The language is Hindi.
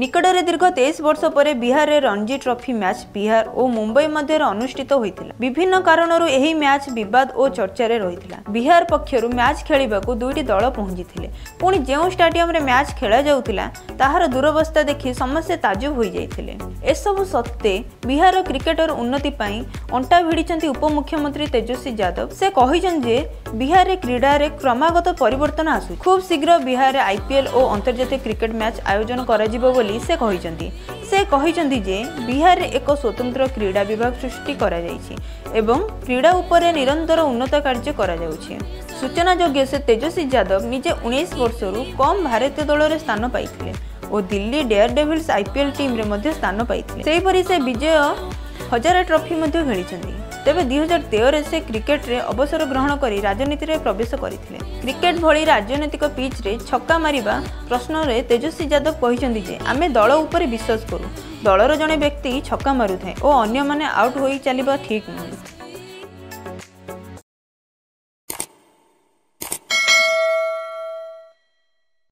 निकटरे दीर्घ 23 वर्ष पर बिहार में रणजी ट्रॉफी मैच बिहार और मुंबई मध्य अनुष्ठित होता। विभिन्न कारण मैच बद और चर्चा रही। बिहार पक्षर मैच खेल दुईटी दल पहुंची पुणी जो स्टाडियम मैच खेल जाऊला ताहार दूरवस्था देखि समस्ते ताजुब हो जाते। एसबू सत्वे बिहार क्रिकेटर उन्नति अंटा भिड़ी उपमुख्यमंत्री तेजस्वी यादव से कही बिहार में क्रीडा रे क्रमागत परिवर्तन आसू। खूब शीघ्र बिहार में आईपीएल और अंतर्जातीय क्रिकेट मैच आयोजन कराजिबो बोली से कही। से कही जे बिहार में एक स्वतंत्र क्रीडा विभाग सृष्टि करा जायछि एवं क्रीडा उपरे निरंतर उन्नत कार्य करा जाउछि। सूचना योग्य से तेजस्वी यादव निजे 19 वर्षरू कम भारतीय दल में स्थान पाइथिले और Delhi Daredevils IPL team रे मध्ये स्थान पाइथिले। सेहीपरि से विजय हजारे ट्रॉफी मध्ये खेलिछन्ती। तेबे 2013 से क्रिकेट रे अवसर ग्रहण करी राजनीति रे प्रवेश करथिले। क्रिकेट भली राजनीतिक पिच रे छक्का मारिबा प्रश्न रे तेजस्वी यादव कहिसंदी जे आमे दल ऊपर विश्वास करू। दलर जने व्यक्ति छक्का मारुथाय और अन्य माने आउट होई चलिबा ठीक नहुं।